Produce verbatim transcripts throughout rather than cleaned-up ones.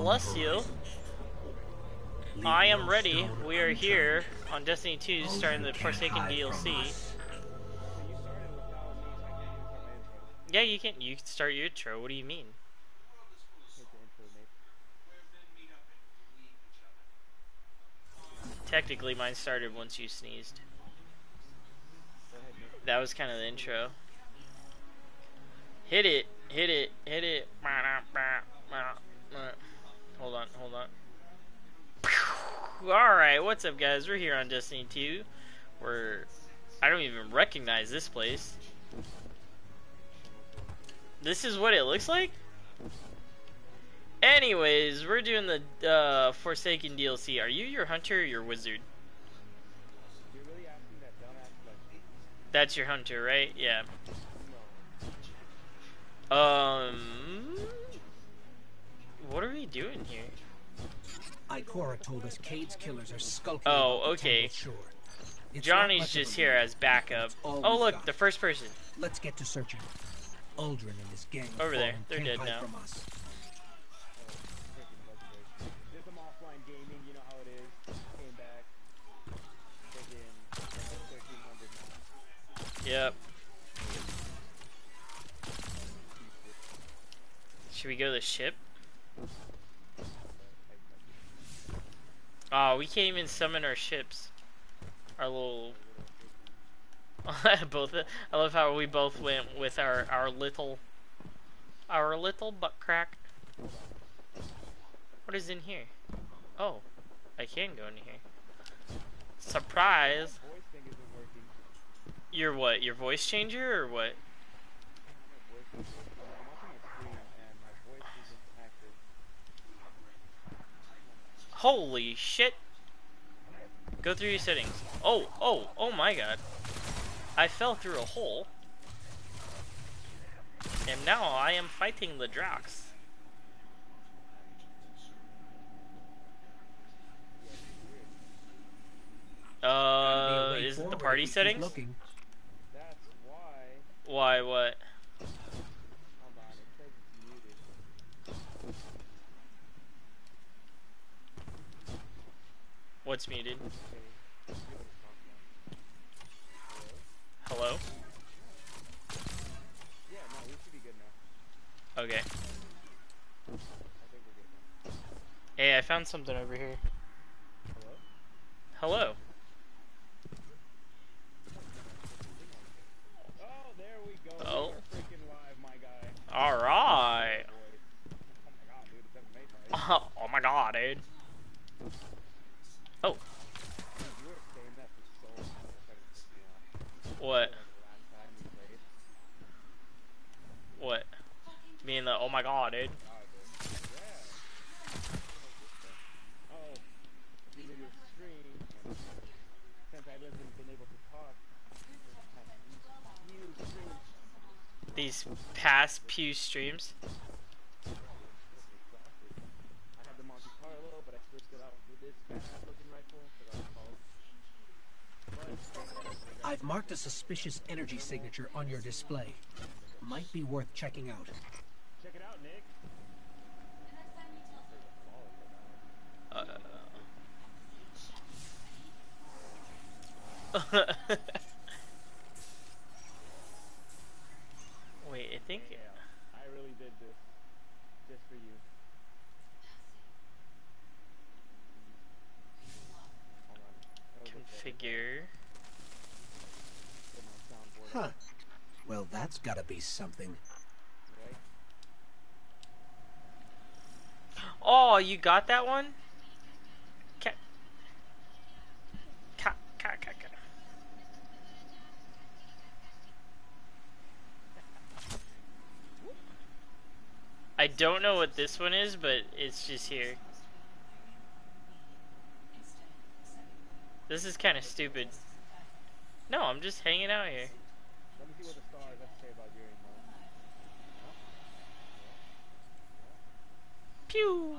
bless you. I am ready. We are here on Destiny two starting the Forsaken D L C. Yeah, you can you can start your intro. What do you mean? Technically mine started once you sneezed. That was kind of the intro. Hit it, hit it, hit it. Hold on, hold on. Alright, what's up guys? We're here on Destiny two. We're... I don't even recognize this place. This is what it looks like? Anyways, we're doing the uh, Forsaken D L C. Are you your hunter or your wizard? You're really asking that dumbass question. That's your hunter, right? Yeah. Um... What are we doing here? Icora told us Cade's killers are skulking. Oh, okay. Johnny's just here as backup. Oh, look, the first person. Let's get to searching. Aldrin and his gang. Over there, they're dead now. Yep. Should we go to the ship? Oh, we can't even summon our ships. Our little... both. I love how we both went with our, our little... Our little butt crack. What is in here? Oh, I can go in here. Surprise! Your what? Your voice changer or what? Holy shit! Go through your settings. Oh, oh, oh my god. I fell through a hole. And now I am fighting the Drax. Uh, is it the party settings? Why, what? What's muted? Hello? Yeah, no, we should be good now. Okay. I think we're good now. Hey, I found something over here. Hello? Hello. Oh, there we go. Oh. We're freaking live, my guy. Alright. Oh my god, dude. Oh my god, dude. Oh. What? What? Me and the oh my god, dude. These past pew streams. I've marked a suspicious energy signature on your display. Might be worth checking out. Check it out, Nick. Uh. Wait, I think yeah, I really did this just for you. Configure. Huh. Well, that's gotta be something. Oh, you got that one? Cat. Cat, cat, cat, cat. I don't know what this one is, but it's just here. This is kind of stupid. No, I'm just hanging out here. Let me see what the stars have to say about your emotion. Pew!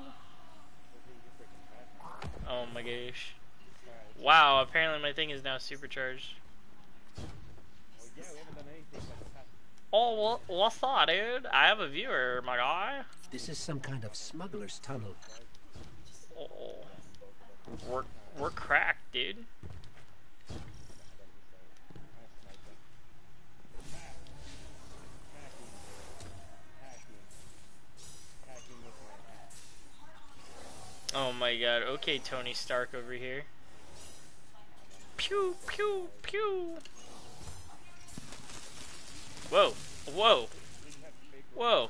Oh my gosh. Wow, apparently my thing is now supercharged. Oh, well, what's that, dude? I have a viewer, my guy. This is some kind of smuggler's tunnel. Oh, we're we're cracked, dude. Oh my God. Okay, Tony Stark over here. Pew pew pew. Whoa, whoa, whoa.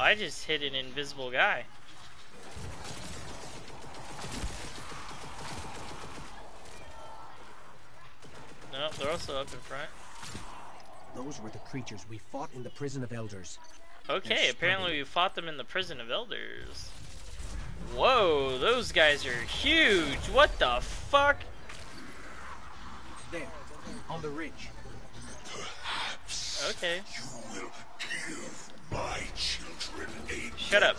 I just hit an invisible guy. No, they're also up in front. Those were the creatures we fought in the Prison of Elders. Okay, apparently we fought them in the Prison of Elders. Whoa, those guys are huge. What the fuck? There, on the ridge. Okay. You will give my children a Shut up.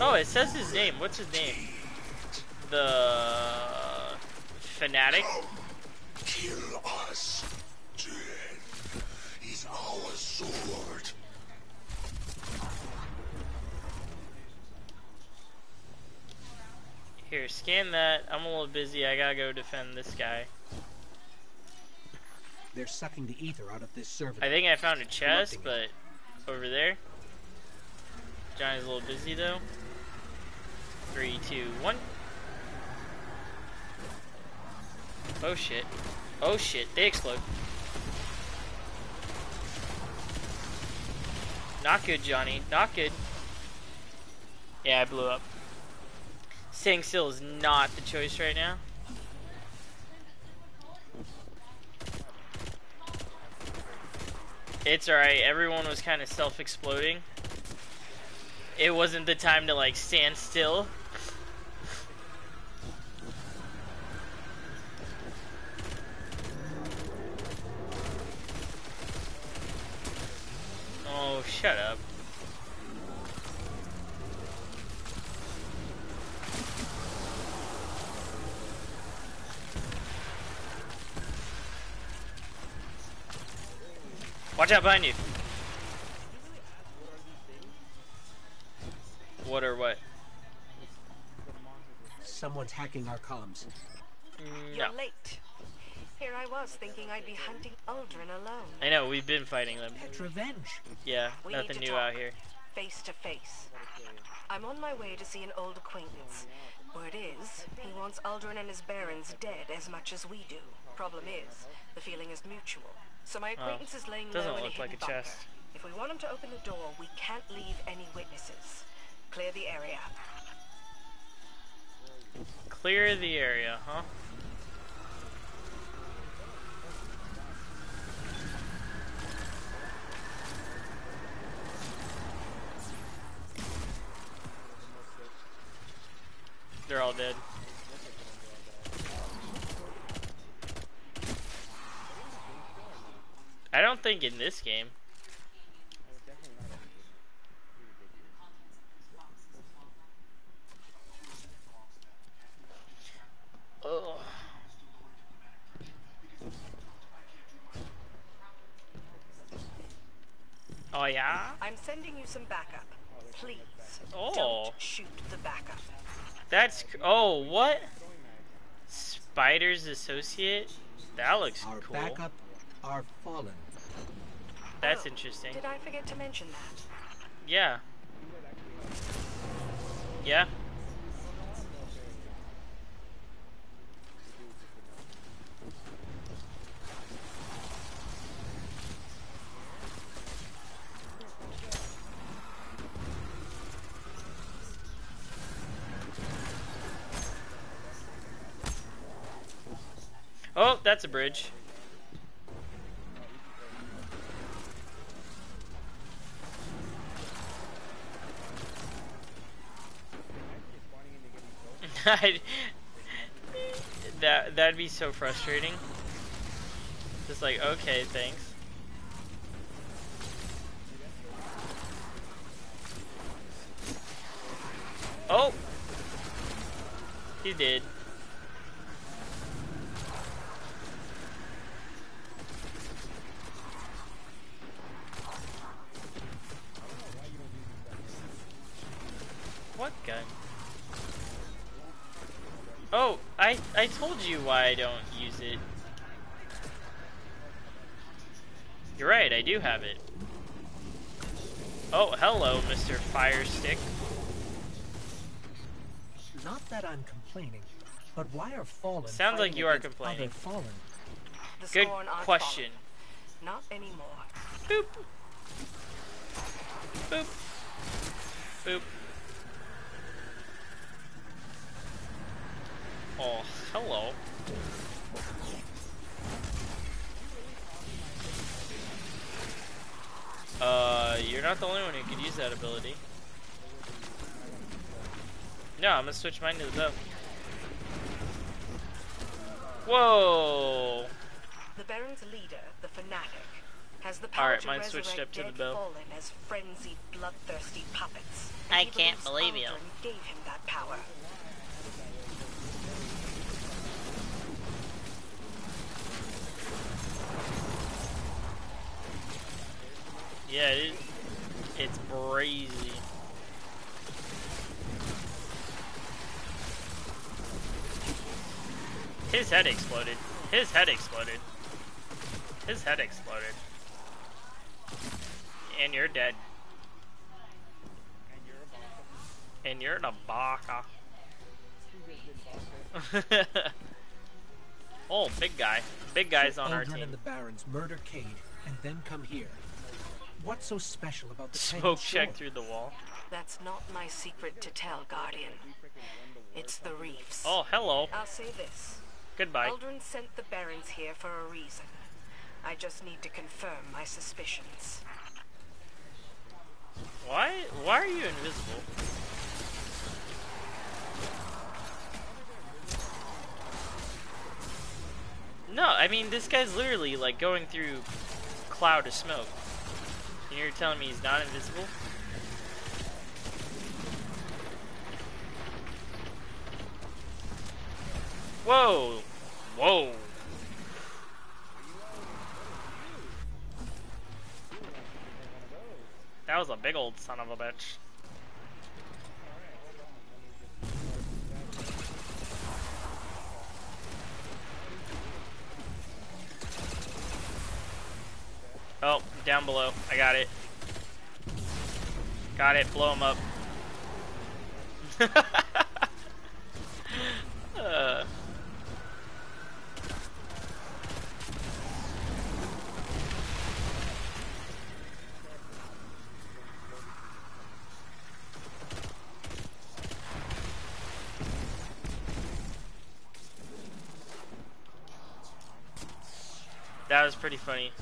Oh, it says his name. What's his name? The Fanatic. Kill us. Death is our sword. Here, scan that. I'm a little busy. I gotta go defend this guy. They're sucking the ether out of this servitor. I think I found a chest, but over there. Johnny's a little busy though. Three, two, one. Oh shit. Oh shit, they explode. Not good, Johnny. Not good. Yeah, I blew up. Staying still is not the choice right now. It's alright, everyone was kind of self-exploding. It wasn't the time to like stand still. Oh, shut up. Watch out behind you. What or what? Someone's hacking our comms. No. You're late. Here I was thinking I'd be hunting Aldrin alone. I know, we've been fighting them. Petra Venge. Yeah, we nothing new out here. Face to face. I'm on my way to see an old acquaintance. Word is, he wants Aldrin and his barons dead as much as we do. Problem is, the feeling is mutual. So my acquaintance oh, is laying low in a hidden bunker. If we want him to open the door, we can't leave any witnesses. Clear the area. Clear the area, huh? They're all dead. I don't think in this game. Ugh. Oh yeah? I'm sending you some backup. Please oh. don't shoot the backup. That's, oh, what? Spider's associate? That looks our cool. Our backup are fallen. That's oh, interesting. Did I forget to mention that? Yeah. Yeah. Oh, that's a bridge. that that'd be so frustrating. Just like, okay, thanks. Oh, he did. gun. Oh, I I told you why I don't use it. You're right, I do have it. Oh, hello, Mister Fire Stick. Not that I'm complaining, but why are fallen? Sounds like you are complaining. Fallen? Good question. Fallen. Not anymore. Boop. Boop. Boop. Oh, hello. Uh, you're not the only one who could use that ability. No, I'm gonna switch mine to the bow. Whoa! The Baron's leader, the fanatic, has the power to resurrect dead fallen as frenzied, bloodthirsty puppets. I can't believe you. Aldrin gave him that power. Yeah, it, it's brazy. His head exploded. His head exploded. His head exploded. And you're dead. And you're in a baka. Oh, big guy. Big guy's on our team. And the Barons murdercade and then come here. What's so special about the smoke check through the wall? That's not my secret to tell, Guardian. It's the reefs. Oh, hello. I'll say this. Goodbye. Aldrin sent the Barons here for a reason. I just need to confirm my suspicions. Why? Why are you invisible? No, I mean this guy's literally like going through a cloud of smoke. And you're telling me he's not invisible? Whoa! Whoa! That was a big old son of a bitch. Oh, down below. I got it. Got it. Blow him up. uh. That was pretty funny.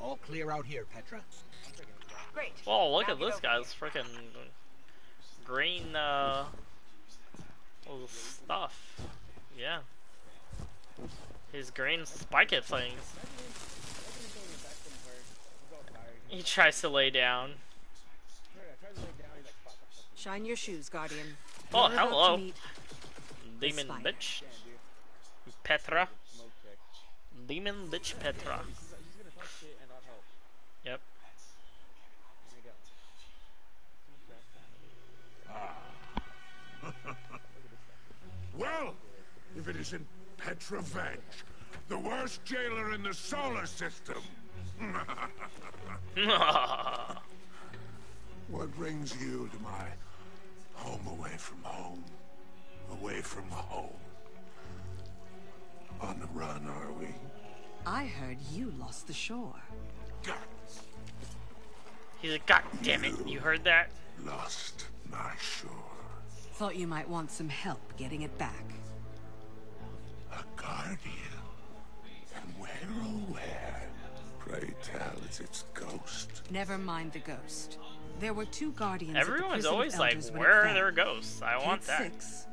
All clear out here, Petra. Great. Whoa, look now at this guy's freaking green uh, little stuff. Yeah. His green spiky things. He tries to lay down. Shine your shoes, Guardian. Oh, hello. Demon bitch. Petra. Demon bitch Petra. Yep. Well, if it isn't Petra Venge, the worst jailer in the solar system. What brings you to my home away from home? Away from home. On the run, are we? I heard you lost the shore. God. He's like, God damn it, you heard that? Lost my shore. Thought you might want some help getting it back. A guardian? And where, oh where? Pray tell, is its ghost? Never mind the ghost. There were two guardians. Everyone's always like, where are their ghosts? I want that. Six.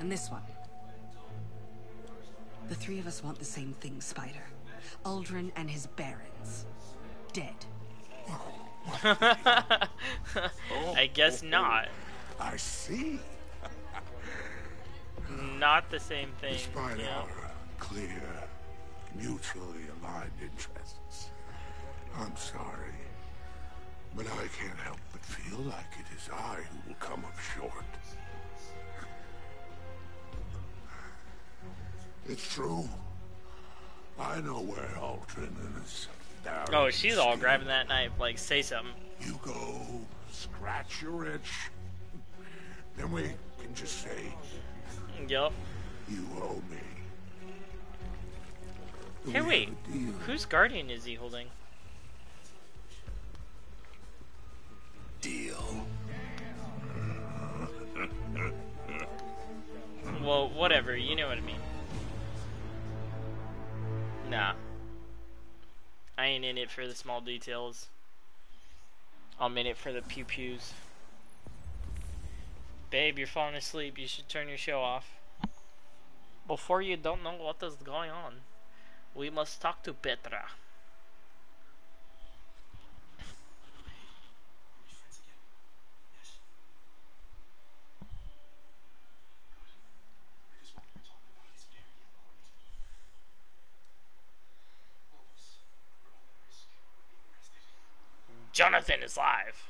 And this one. The three of us want the same thing, Spider. Aldrin and his barons. Dead. I guess not. I see. Not the same thing. Despite yeah. our clear, mutually aligned interests. I'm sorry. But I can't help but feel like it is I who will come up short. It's true. I know where Aldrin is. Oh, she's all grabbing that knife. Like, say something. You go, scratch your itch. Then we can just say, "Yup, you owe me." Hey, wait. Whose guardian is he holding? Deal. Well, whatever. You know what I mean. Nah. I ain't in it for the small details. I'm in it for the pew pews. Babe, you're falling asleep. You should turn your show off. Before you don't know what is going on, we must talk to Petra. Jonathan is live.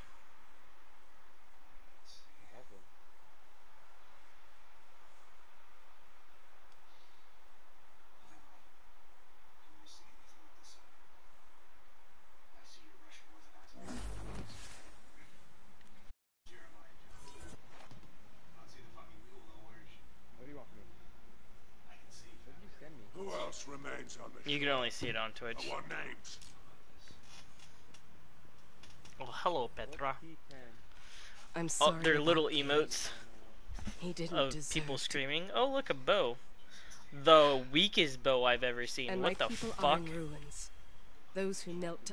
Who else remains on the show? You can only see it on Twitch. I want names. Well, hello, Petra. I'm sorry. Oh, their little emotes he didn't of people screaming. Oh, look, a bow. The weakest bow I've ever seen. And what the fuck? Are in ruins. Those who knelt to...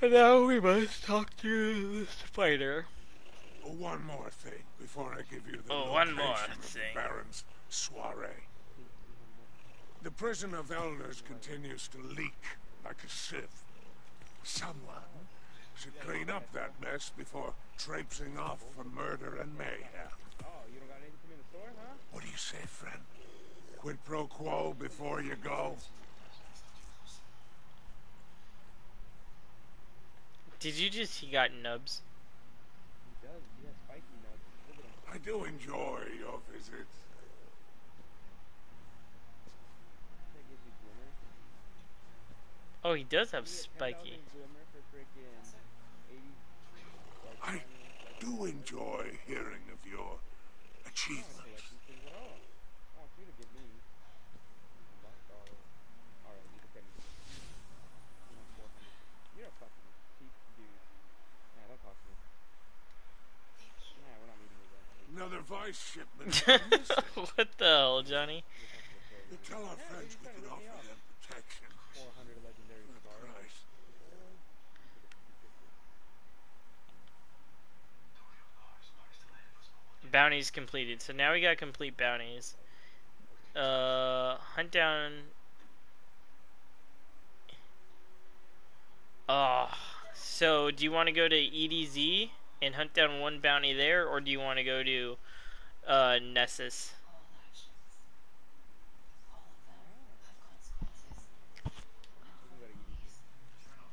And now we must talk to the spider. Oh, one more thing before I give you the oh, one more thing. Baron's soiree. The prison of elders continues to leak like a sieve. Someone should clean up that mess before traipsing off for murder and mayhem. Oh, you don't got anything in the store, huh? What do you say, friend? Quid pro quo before you go? Did you just... he got nubs? He does. He has spiky nubs. I do enjoy your visits. Oh, he does have spiky. I do enjoy hearing of your achievements. Another vice shipment. What the hell, Johnny? You tell our friends we can offer them protection. Bounties completed. So now we gotta complete bounties. Uh, hunt down. Ah, uh, so do you want to go to E D Z and hunt down one bounty there, or do you want to go to uh, Nessus?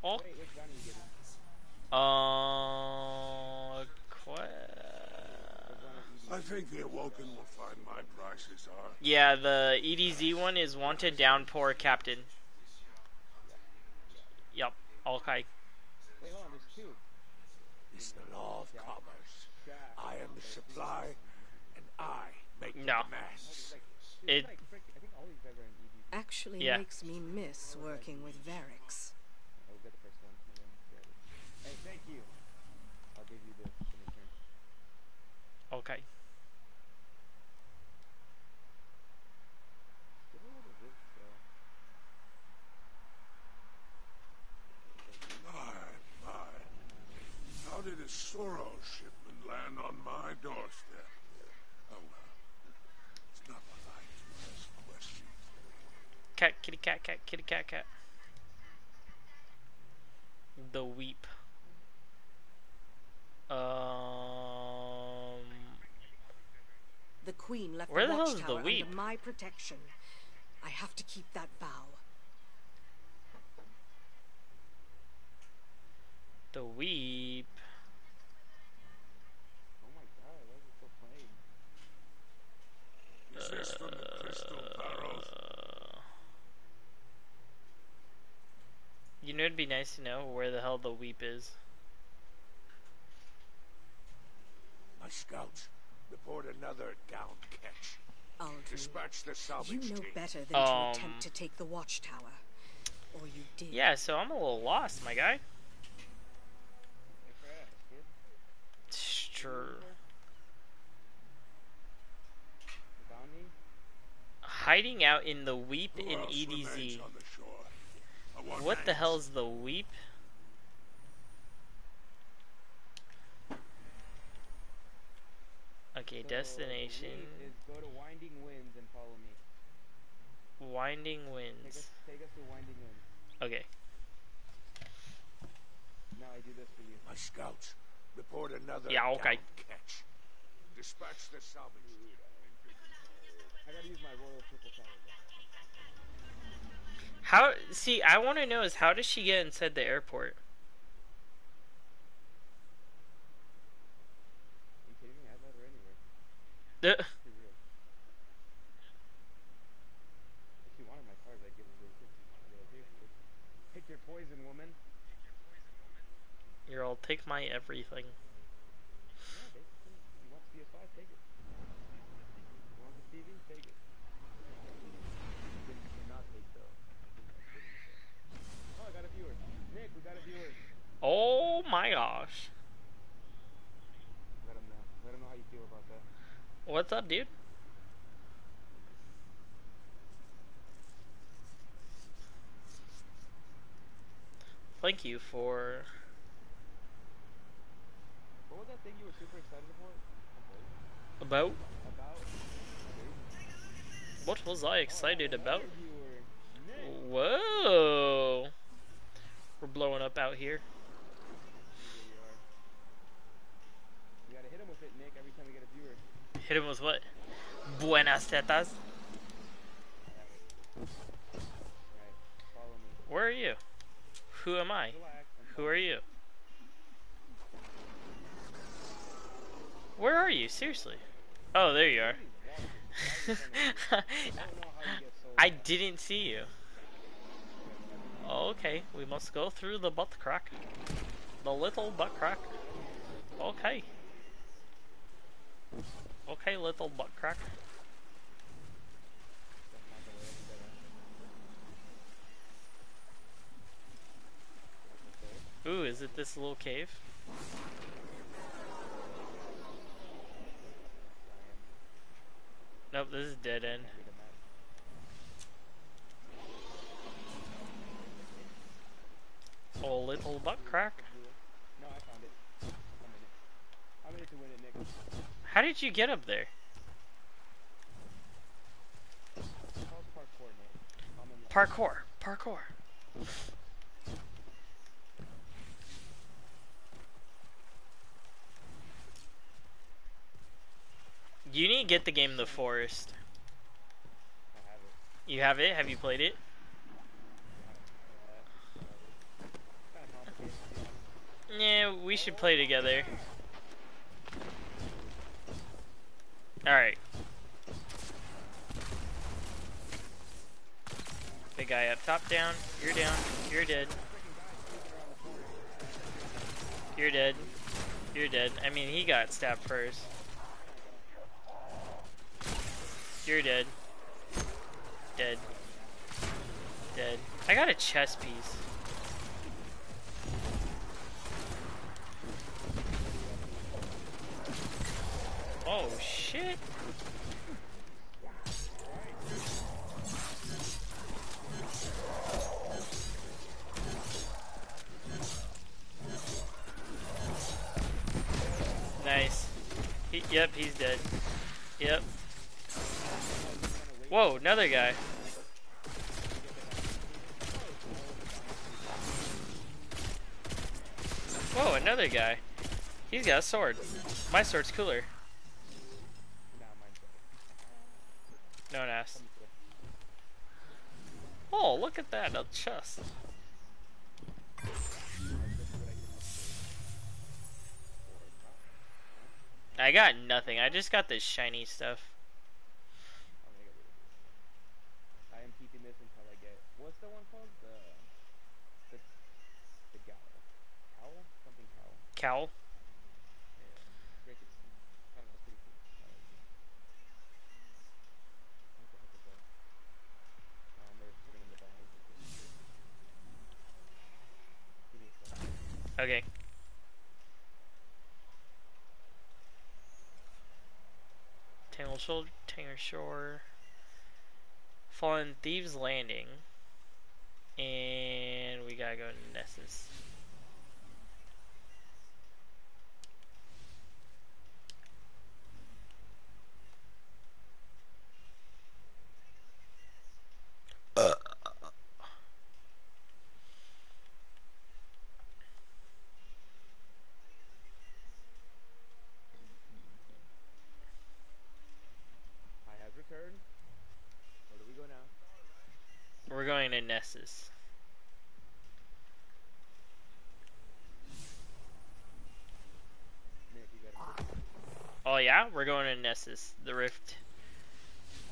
Oh. Uh, I think the Awoken will find my prices are. Yeah, the E D Z one is Wanted Downpour Captain. Yup, okay. Wait, hold on, there's two. It's the law of commerce. I am the supply, and I make the match. It actually yeah. makes me miss working with Variks. Hey, thank you. I'll give you this in return. Okay. My, my. How did a Sorrow shipment land on my doorstep? Oh, well. It's not my life to ask questions. Cat, kitty, cat, cat, kitty, cat, cat. The Weep. Um, the Queen left the watchtower under my protection. I have to keep that vow. The Weep. Oh my god, why is it so plain? This uh, is from the crystal barrel. Uh, you know, it'd be nice to know where the hell the Weep is. My scouts report another down catch. Aldrin, dispatch the salvage team. You know better than um, to attempt to take the watchtower. Or you did. Yeah, so I'm a little lost, my guy. Sure. Hiding out in the Weep in E D Z. What the hell's the Weep? Okay, destination. Go to Winding Winds and follow me. Winding Winds. Take us to Winding Winds. Okay. Now I do this for you. My scouts report another yeah, okay. catch. Dispatch the salvage. I gotta use my royal triple salvage. How? See, I want to know is how does she get inside the airport? Are you kidding me? I've let her anywhere. The. If you wanted my cards, I'd give her a pick your poison, woman. Here, I'll take my everything. Oh my gosh. Let him know. Let him know how you feel about that. What's up, dude? Thank you for. What was that thing you were super excited about? About? About? What was I excited oh, about? Whoa! We're blowing up out here. You gotta hit him with it, Nick, every time we get a viewer. Hit him with what? Buenas tetas. Where are you? Who am I? Who are you? Where are you? Seriously? Oh, there you are. I didn't see you. Okay, we must go through the butt crack. The little butt crack. Okay. Okay, little butt crack. Ooh, is it this little cave? Nope, this is dead end. Oh, little butt crack. No, I found it. I'm in it. I'm in it to win it, Nick. How did you get up there? Parkour, parkour. You need to get the game The Forest. I have it. You have it? Have you played it? Yeah, we should play together. Alright. Big guy up top down. You're down. You're dead. You're dead. You're dead. I mean, he got stabbed first. You're dead. Dead. Dead. I got a chess piece. Oh shit. Nice. He, yep, he's dead. Yep. Whoa, another guy. Whoa, another guy. He's got a sword. My sword's cooler. No one asked. Oh, look at that, a chest. I got nothing. I just got this shiny stuff. I am keeping this until I get. What's the one called? The the, the cowl. Cowl? Something cowl. Cowl. Okay. Tangled Shore, Tangled Shore, Fallen Thieves Landing, and we gotta go to Nessus. Nessus. Oh yeah, we're going to Nessus, the rift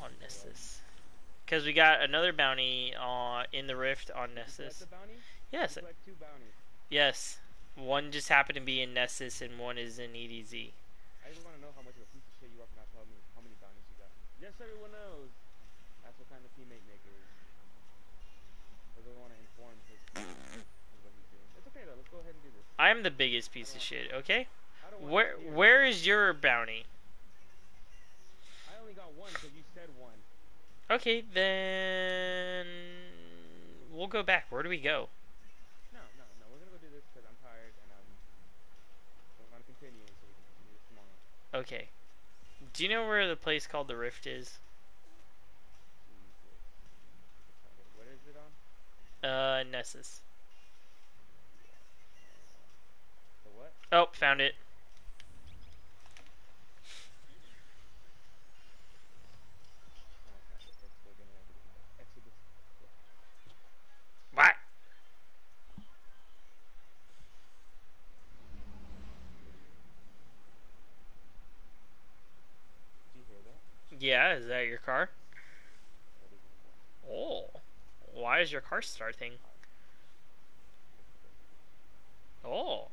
on Nessus, because we got another bounty uh, in the rift on Nessus. Yes. Yes. One just happened to be in Nessus, and one is in E D Z. I just want to know how much of a piece of shit you are for not telling me how many bounties you got. Yes, everyone knows. That's what kind of teammate maker is. Want to inform his what he's doing. It's okay though, let's go ahead and do this. I'm the biggest piece of shit, okay? Where where is your bounty? I only got one because you said one. Okay, then we'll go back. Where do we go? No, no, no, we're gonna go do this because I'm tired and I'm I want to continue so we can do this tomorrow. Okay. Do you know where the place called the Rift is? Uh, Nessus. The what? Oh, found it. What? Did you hear that? Yeah, is that your car? Oh. Why is your car starting? Oh.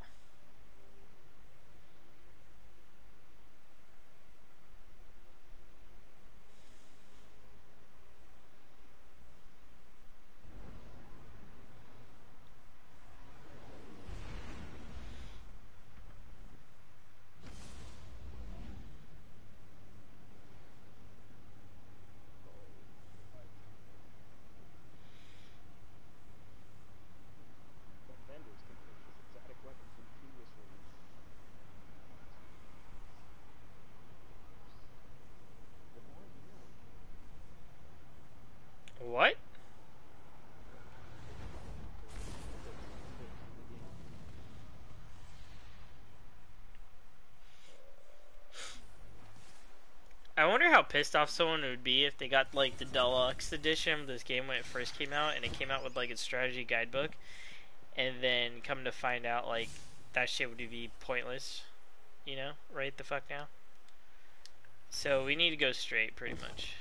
Pissed off someone would be if they got like the deluxe edition of this game when it first came out and it came out with like its strategy guidebook and then come to find out like that shit would be pointless, you know, right the fuck now. So we need to go straight pretty much.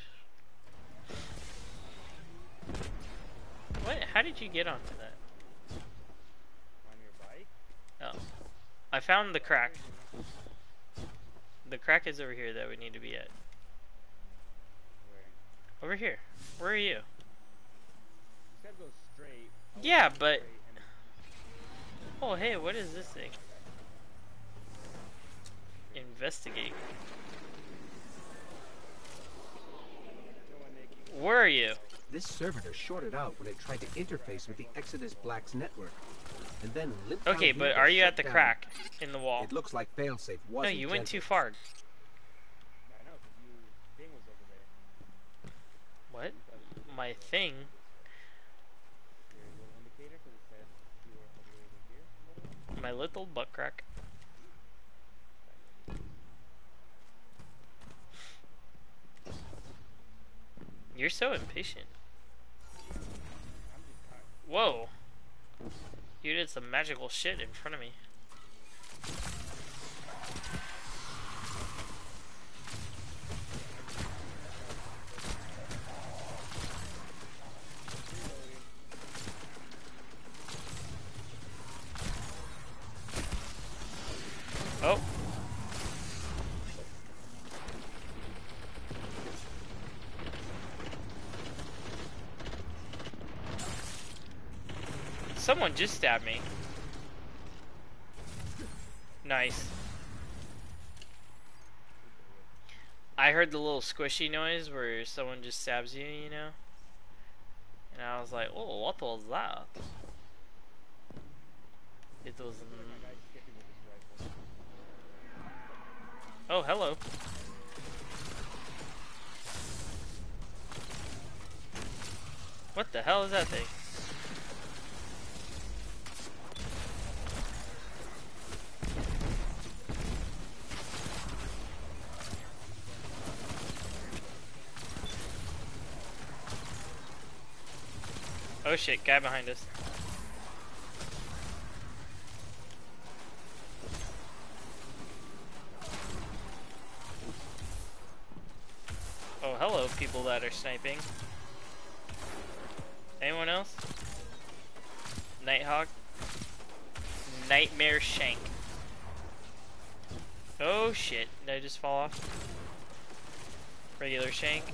What? How did you get onto that? On your bike? Oh. I found the crack. The crack is over here that we need to be at. Over here. Where are you? You gotta go straight. Yeah, but... Oh, hey, what is this thing? Investigate. Where are you? This servitor shorted out when it tried to interface with the Exodus Black's network. And then... Okay, but are you at the crack in the wall? It looks like Failsafe wasn't... No, you went too far. What? My thing? My little butt crack. You're so impatient. Whoa. You did some magical shit in front of me. Someone just stabbed me. Nice. I heard the little squishy noise where someone just stabs you, you know? And I was like, oh, what was that? It was... Oh, hello. What the hell is that thing? Oh shit, guy behind us. Oh, hello, people that are sniping. Anyone else? Nighthawk? Nightmare Shank. Oh shit, did I just fall off? Regular Shank.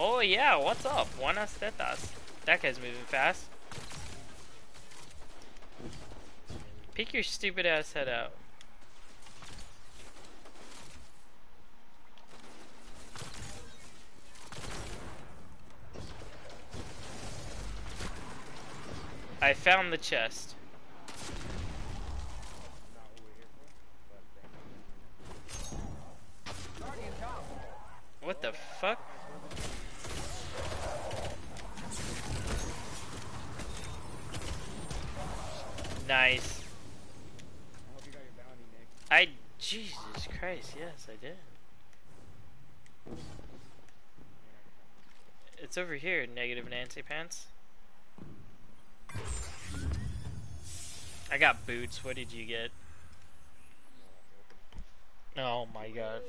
Oh yeah, what's up? Buenas tetas. That guy's moving fast. Pick your stupid ass head out. I found the chest. What the fuck? Nice. I hope you got your bounty, Nick. I Jesus Christ, yes I did. It's over here, negative Nancy Pants. I got boots, what did you get? Oh my god.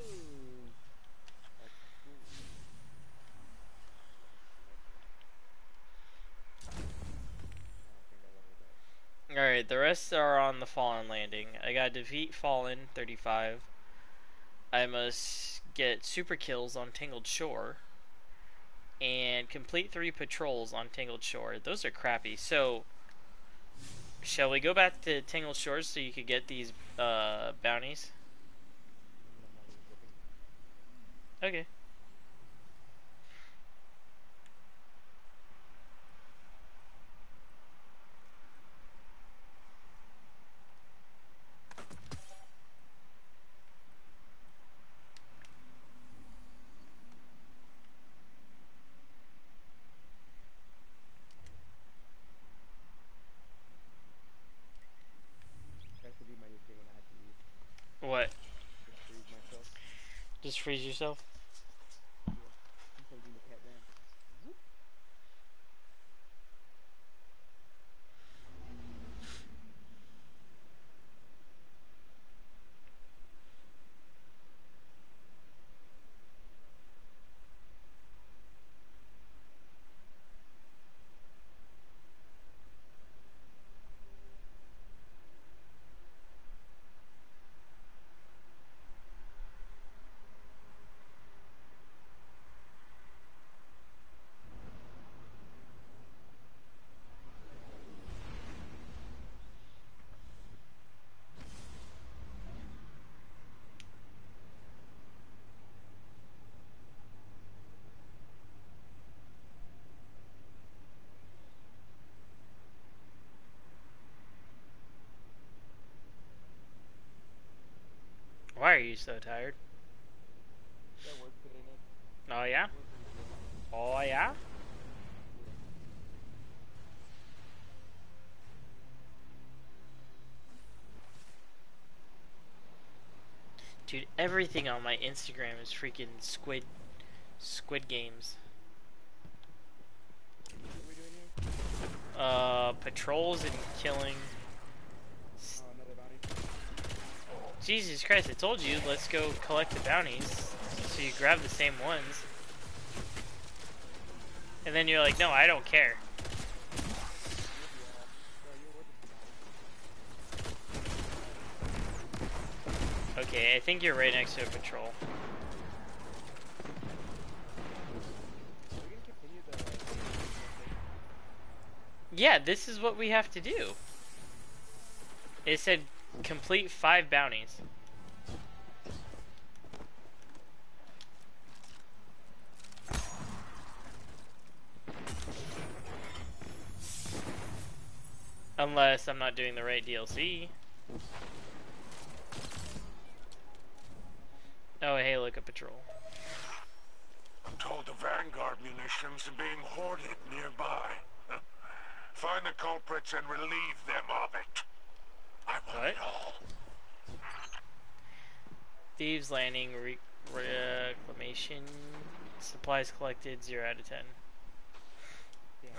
Alright, the rest are on the Fallen landing. I gotta defeat Fallen, thirty-five. I must get super kills on Tangled Shore. And complete three patrols on Tangled Shore. Those are crappy. So, shall we go back to Tangled Shore so you could get these uh, bounties? Okay. Just freeze yourself. Why are you so tired? Oh yeah? Oh yeah? Dude, everything on my Instagram is freaking squid squid games. Uh patrols and killing. Jesus Christ, I told you, let's go collect the bounties. So you grab the same ones. And then you're like, no, I don't care. Okay, I think you're right next to a patrol. Yeah, this is what we have to do. It said complete five bounties. Unless I'm not doing the right D L C. Oh, hey, look, a patrol. I'm told the Vanguard munitions are being hoarded nearby. Find the culprits and relieve them of it. I want it all. Thieves Landing, re reclamation, supplies collected, zero out of ten. Yeah.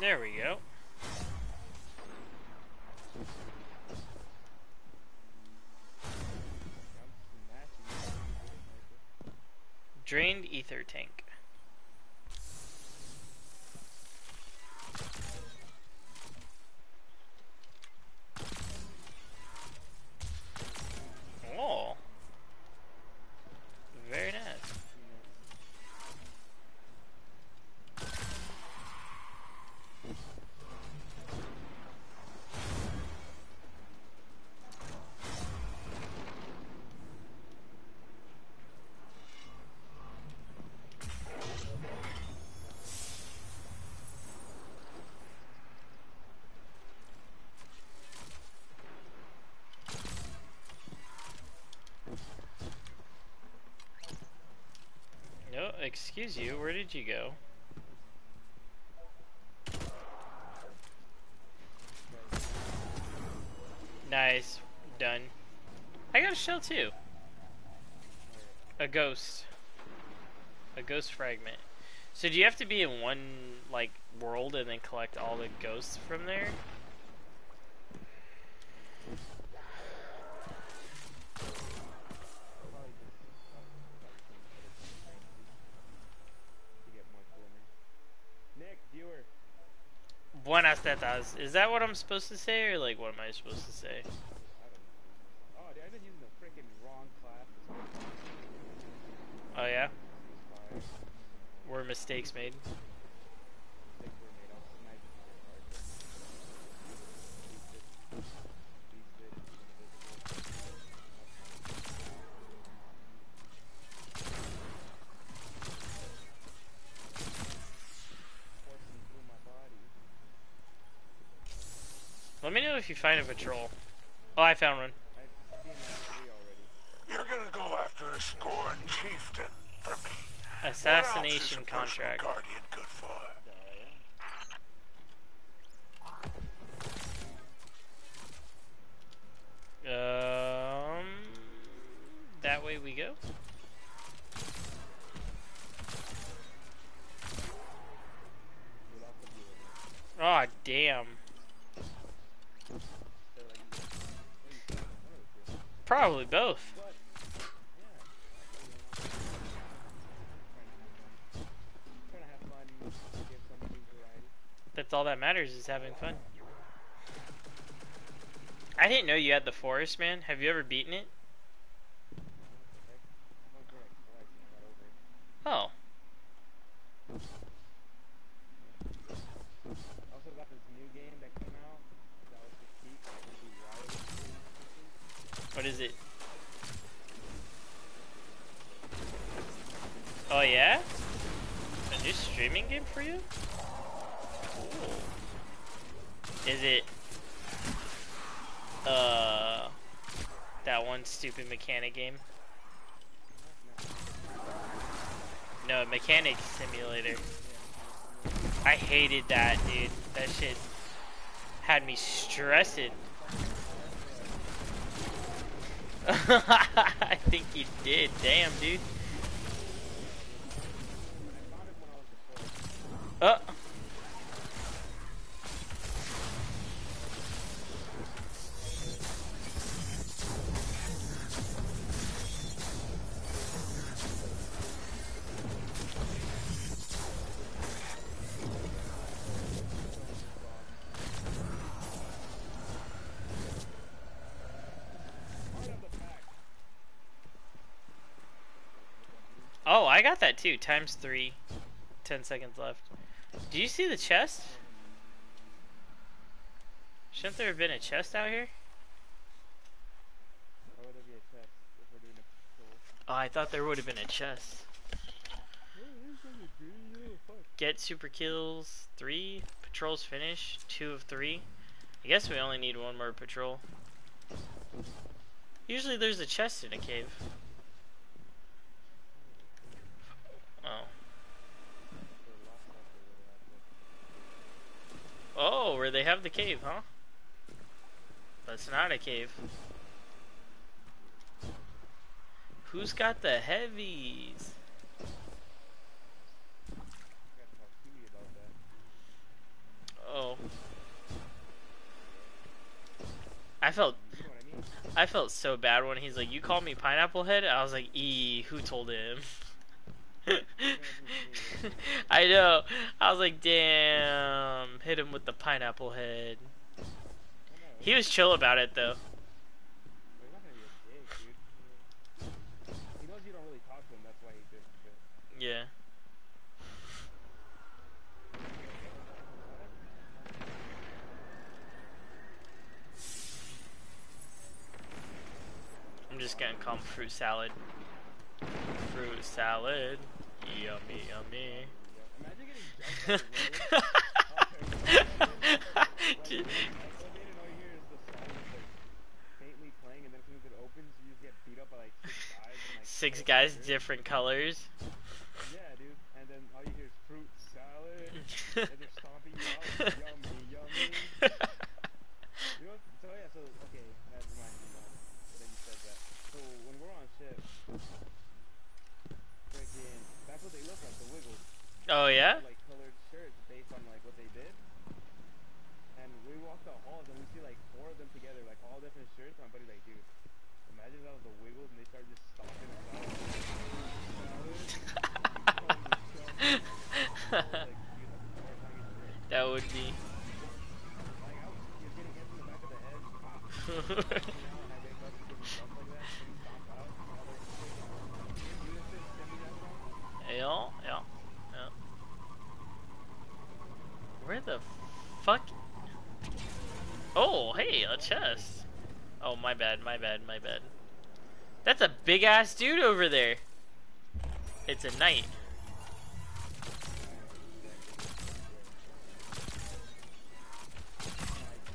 There we go. Drained ether tank. Oh. Very nice. Excuse you, where did you go? Nice. Done. I got a shell too. A ghost. A ghost fragment. So do you have to be in one, like, world and then collect all the ghosts from there? Buenas tetas. Is that what I'm supposed to say, or like, what am I supposed to say? I don't know. Oh, dude, I've been using the freaking wrong class. Oh yeah. Were mistakes made? Let me know if you find a patrol. Oh, I found one. You're gonna go after a scorned chieftain for me. Assassination contract. What else is a personal guardian good for? Um, that way we go. Aw, damn. Probably both. That's all that matters, is having fun. I didn't know you had the forest, man. Have you ever beaten it? Oh. What is it? Oh yeah? A new streaming game for you? Cool. Is it uh that one stupid mechanic game? No, Mechanic Simulator. I hated that, dude. That shit had me stressing. I think you did. Damn, dude. Oh. got that too, times three. Ten seconds left. Do you see the chest? Shouldn't there have been a chest out here? Why would there be a chest if we're doing a pool? Oh, I thought there would have been a chest. Get super kills, three. Patrols finish, two of three. I guess we only need one more patrol. Usually there's a chest in a cave. Oh. Oh, where they have the cave, huh? That's not a cave. Who's got the heavies? Oh. I felt I felt so bad when he's like, "You called me Pineapple Head?" I was like, "Ee, who told him?" I know. I was like, damn, hit him with the pineapple head. He was chill about it though. Yeah. I'm just gonna call him fruit salad. Fruit salad. Yummy, yummy. Six guys, different colors. Yeah, dude. And then all you hear is fruit salad. And they're stomping you out. Yummy, yummy. You know, so yeah, so okay, that reminds me of that. Then you said that. So when we're on shift. That's what they look like, the Wiggles. Oh yeah? Like colored shirts based on like what they did. And we walked the halls and we see like four of them together, like all different shirts. And my buddy's like, dude, imagine that was the Wiggles and they started just stalking us out. That would be. Like I was just getting hit in the back of the head. Yeah, yeah, yeah. Where the fuck? Oh, hey, a chest. Oh, my bad, my bad, my bad. That's a big ass dude over there. It's a knight.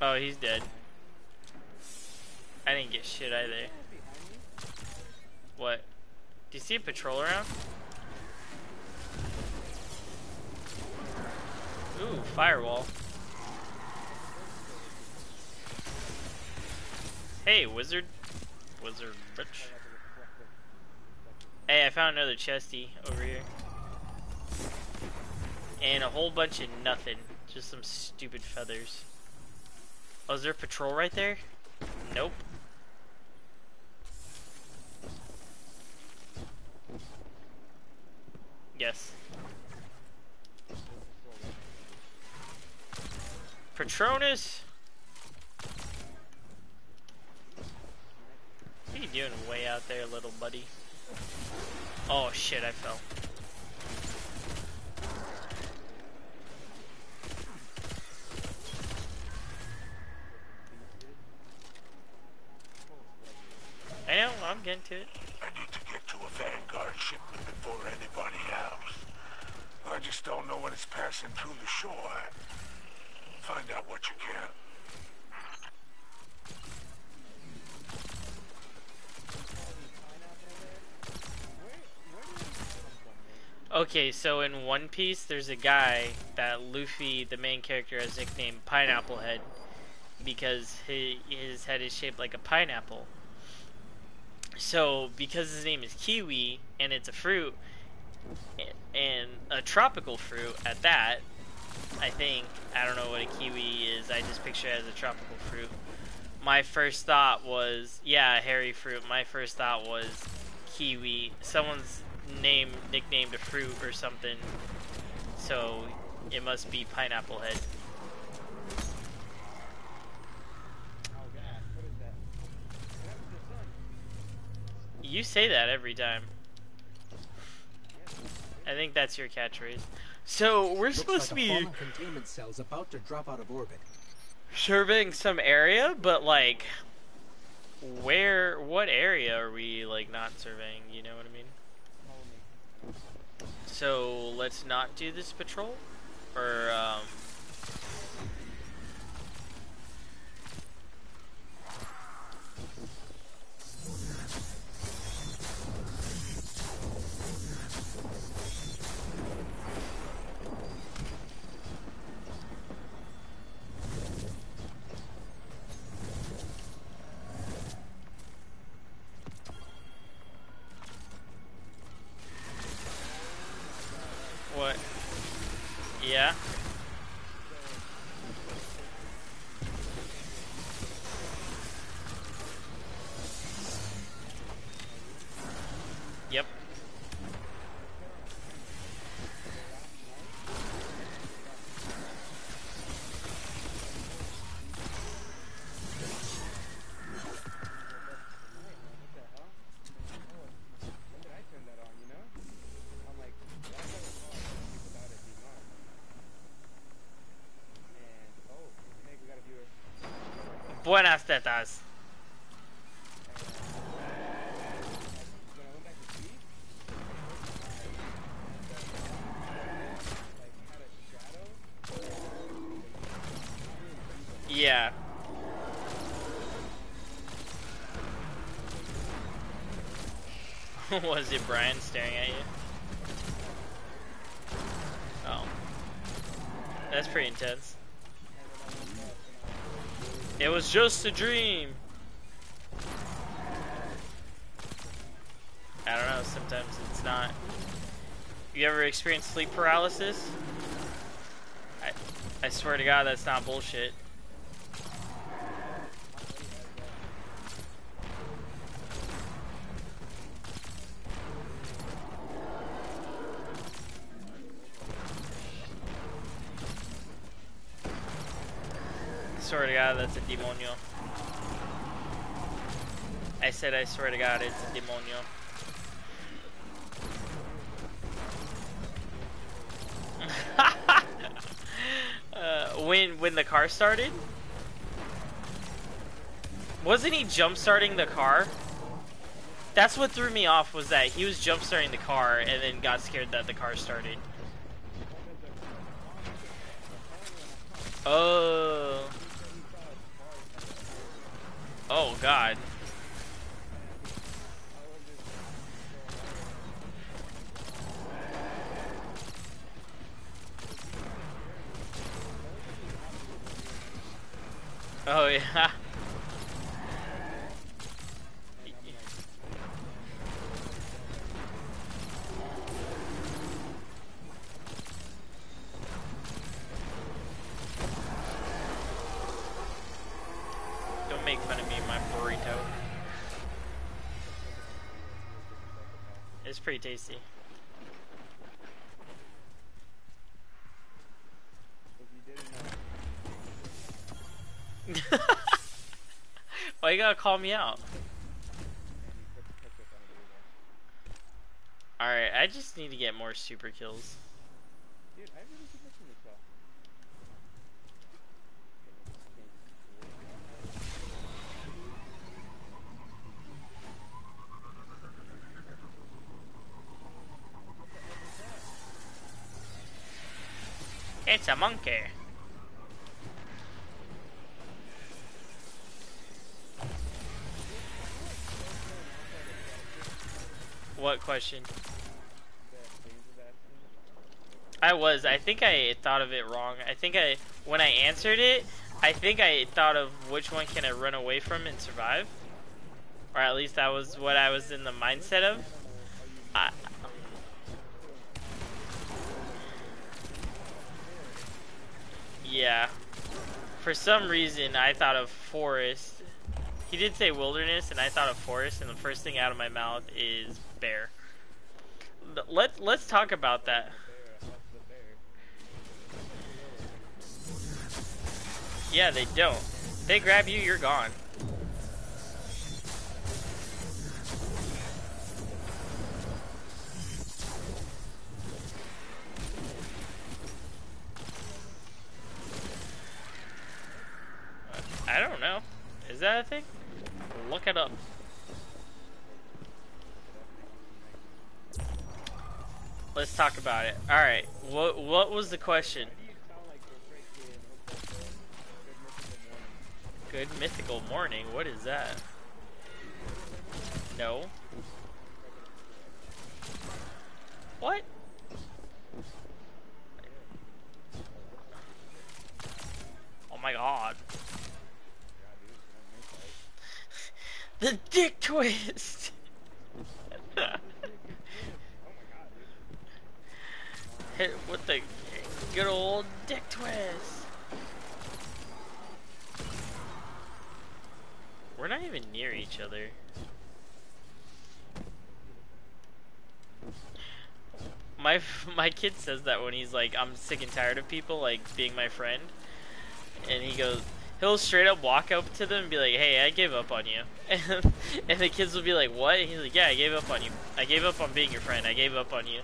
Oh, he's dead. I didn't get shit either. What? Do you see a patrol around? Ooh, firewall. Hey, wizard. Wizard, bitch. Hey, I found another chesty over here. And a whole bunch of nothing. Just some stupid feathers. Oh, is there a patrol right there? Nope. Yes. Patronus! What are you doing way out there, little buddy? Oh shit, I fell. I know, I'm getting to it. I need to get to a Vanguard shipment before anybody else. I just don't know when it's passing through the shore. Find out what you can. Okay, so in One Piece, there's a guy that Luffy, the main character, has nicknamed Pineapple Head because his, his head is shaped like a pineapple. So, because his name is Kiwi, and it's a fruit, and a tropical fruit at that, I think, I don't know what a kiwi is, I just picture it as a tropical fruit. My first thought was, yeah, a hairy fruit, my first thought was kiwi. Someone's name, nicknamed a fruit or something, so it must be Pineapple Head. Oh God, what is that? What happened to the sun? You say that every time. Yeah. I think that's your catchphrase. So we're Looks supposed like to be containment cells about to drop out of orbit. Surveying some area, but like where what area are we like not surveying, you know what I mean? So let's not do this patrol or um What? Yeah. Yep. Buenas tetas. Yeah. Was it Brian staring at you? Oh. That's pretty intense. It was just a dream. I don't know, sometimes it's not. You ever experienced sleep paralysis? I, I swear to God, that's not bullshit. Swear to God, that's a demonio. I said, I swear to God, it's a demonio. uh, when when the car started, wasn't he jump starting the car? That's what threw me off, was that he was jump starting the car and then got scared that the car started. Oh. Oh God. Oh yeah. Pretty tasty. Why you gotta call me out? Alright, I just need to get more super kills. Dude, I really keep missing this though. It's a monkey. What question? I was. I think I thought of it wrong. I think I, when I answered it, I think I thought of which one can I run away from and survive. Or at least that was what I was in the mindset of. I, Yeah, for some reason I thought of forest. He did say wilderness and I thought of forest, and the first thing out of my mouth is bear. Let, let's talk about that. Yeah, they don't. They grab you, you're gone. kind of thing? Look it up. Let's talk about it. All right. What what was the question? Good mythical morning. What is that? No. What? Oh my god. The dick twist. Hit with the good old dick twist. We're not even near each other. My my kid says that when he's like, I'm sick and tired of people like being my friend, and he goes, he'll straight up walk up to them and be like, hey, I gave up on you. And, and the kids will be like, what? And he's like, yeah, I gave up on you. I gave up on being your friend. I gave up on you.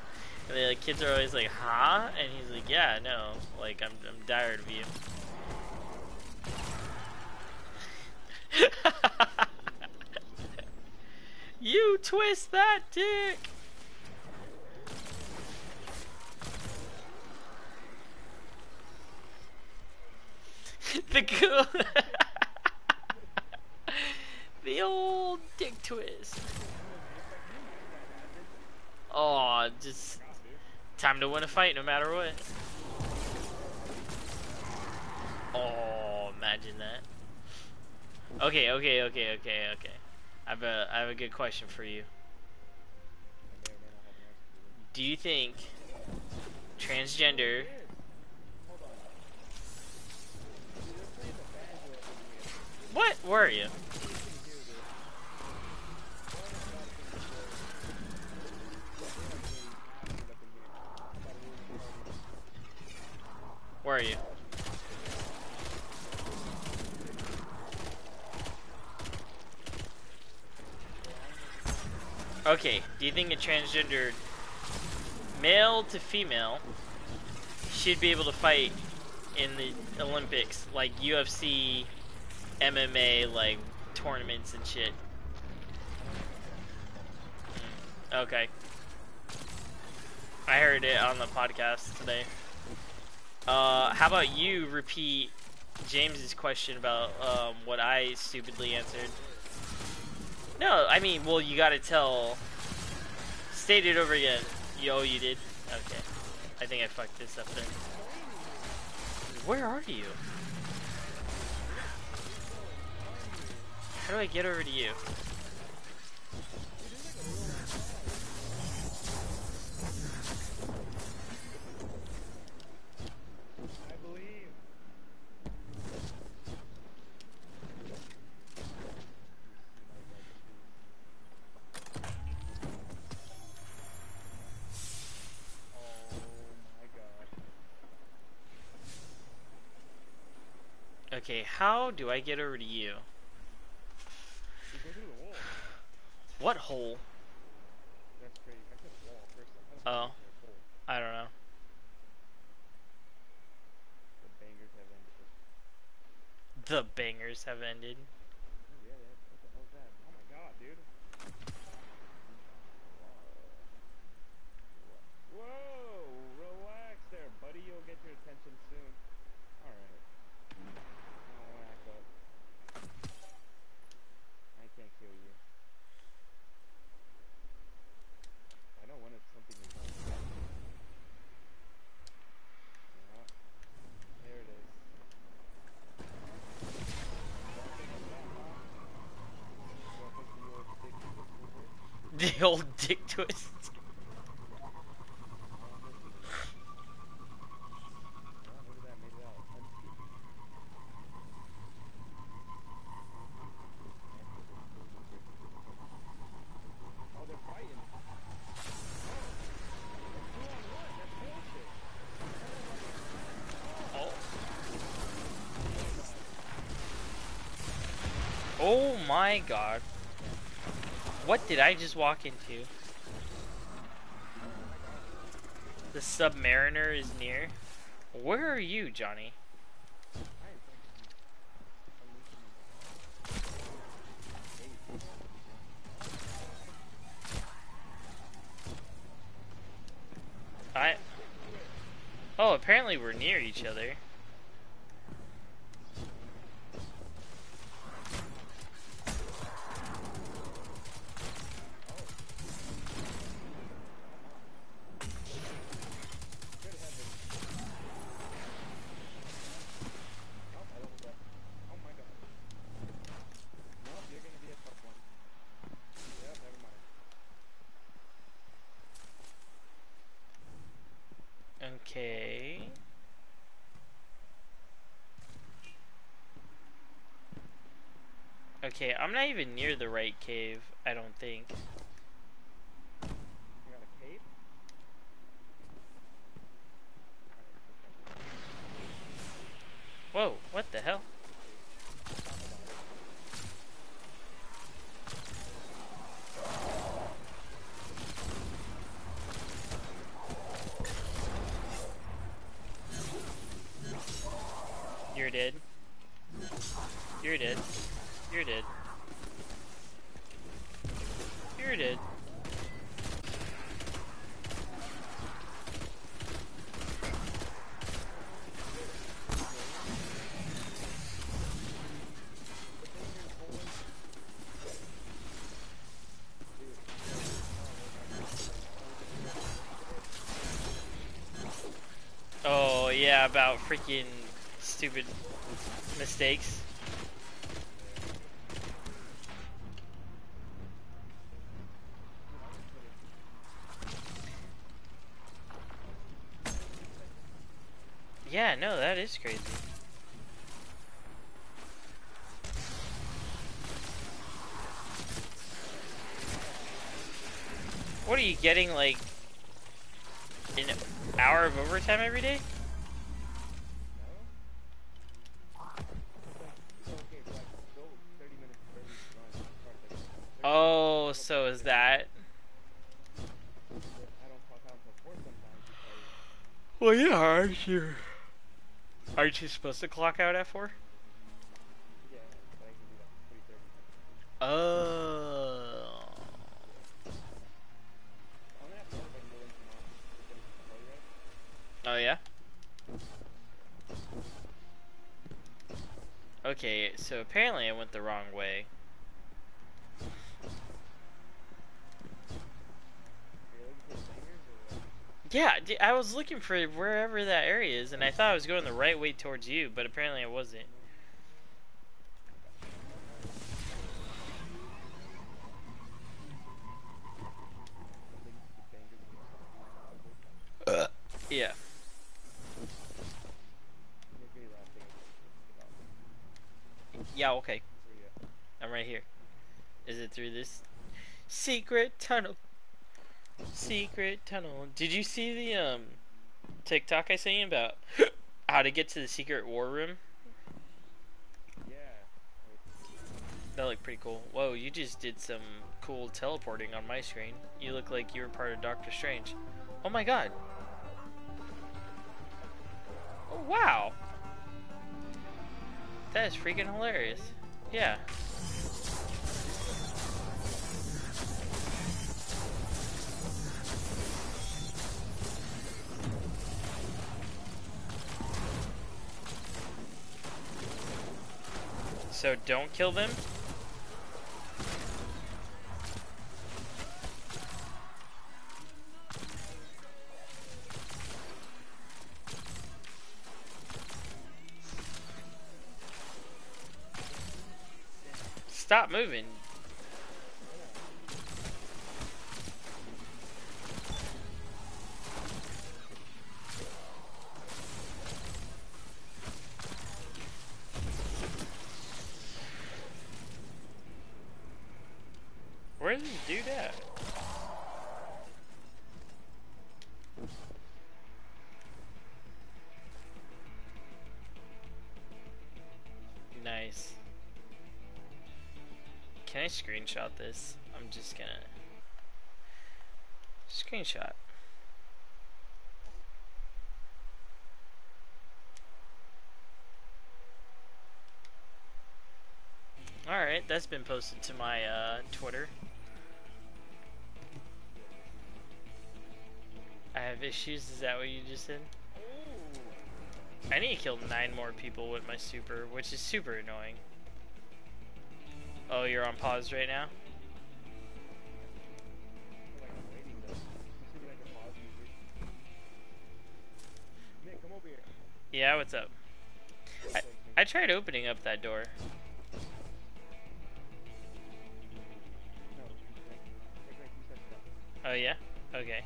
And the like, kids are always like, huh? And he's like, yeah, no, like I'm I'm tired of you. You twist that dick. The cool the old dick twist. Oh, just time to win a fight no matter what. Oh, imagine that. Okay, okay, okay, okay, okay. I've a, I have a good question for you. Do you think transgender What? Where are you? Where are you? Okay, do you think a transgendered male to female should be able to fight in the Olympics, like U F C, M M A, like tournaments and shit? Mm, okay. I heard it on the podcast today. Uh, how about you repeat James's question about um, what I stupidly answered? No, I mean, well, you gotta tell. State it over again. Yo, you did? Okay. I think I fucked this up then. Where are you? How do I get over to you? Okay, how do I get over to you? What hole? Oh, I don't know. The bangers have ended. The old dick twist. Oh. Oh my god. What did I just walk into? The Submariner is near. Where are you, Johnny? I... Oh, apparently we're near each other. Okay. Okay, I'm not even near the right cave, I don't think. You got a cave? Whoa, what the hell? You're dead. You're dead. You're dead. You're dead. Oh, yeah, about freaking stupid mistakes. Yeah, no, that is crazy. What are you getting, like, an hour of overtime every day? Oh, so is that? Well, yeah, aren't you? Aren't you supposed to clock out at four? Yeah, but I can do that. Oh. Oh yeah. Okay, so apparently I went the wrong way. Yeah, I was looking for wherever that area is, and I thought I was going the right way towards you, but apparently I wasn't. Uh. Yeah. Yeah, okay. I'm right here. Is it through this secret tunnel? Secret tunnel. Did you see the um TikTok I sent you about how to get to the secret war room? Yeah. That looked pretty cool. Whoa, you just did some cool teleporting on my screen. You look like you were part of Doctor Strange. Oh my god. Oh wow. That is freaking hilarious. Yeah. So don't kill them. Stop moving. Where did he do that? Nice. Can I screenshot this? I'm just gonna screenshot. Alright, that's been posted to my uh, Twitter. I have issues, is that what you just said? Ooh. I need to kill nine more people with my super, which is super annoying. Oh, you're on pause right now? Yeah, what's up? I, I tried opening up that door. Oh yeah? Okay.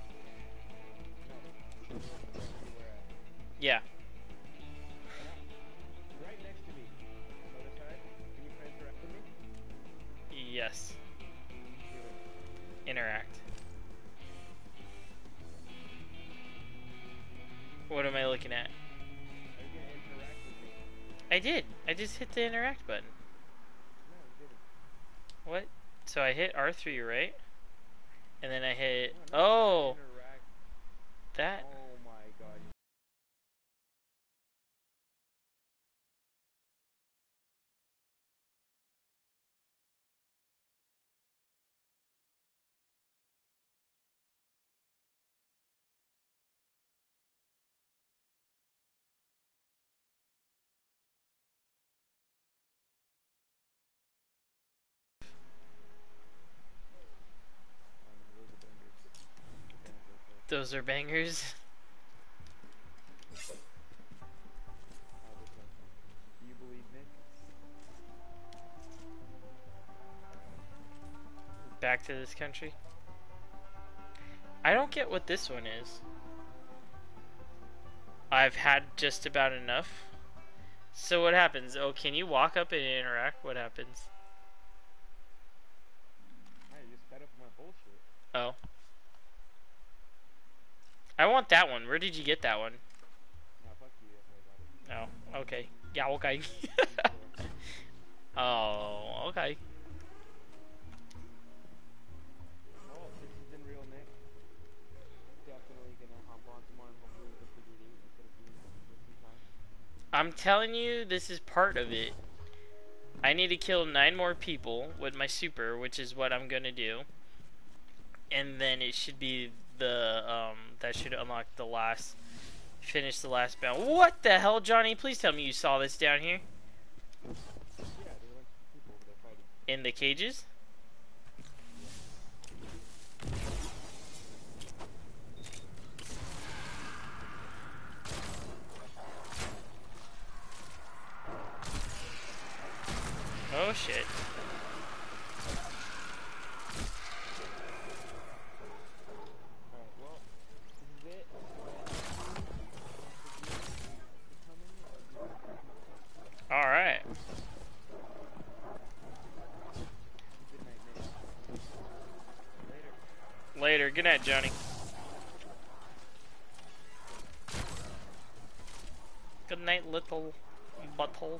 Yeah. Right next to me. Yes. Interact. What am I looking at? I did. I just hit the interact button. No, you didn't. What? So I hit R three, right? And then I hit. Oh! That. Oh my god. Those are bangers. Do you believe Nick? Back to this country? I don't get what this one is. I've had just about enough. So what happens? Oh, can you walk up and interact? What happens? I just fed up my bullshit. Oh. I want that one. Where did you get that one? No, fuck you. Oh, okay. Yeah, okay. Oh, okay. Oh, this has been real, Nick. Definitely gonna hop on tomorrow and hopefully we'll get the meeting instead of being in time. I'm telling you, this is part of it. I need to kill nine more people with my super, which is what I'm gonna do. And then it should be the um that should unlock the last finish the last bound. What the hell, Johnny? Please tell me you saw this down here. Yeah, there were people over there fighting. In the cages? Oh shit. All right. Later. Good night, Johnny. Good night, little butthole.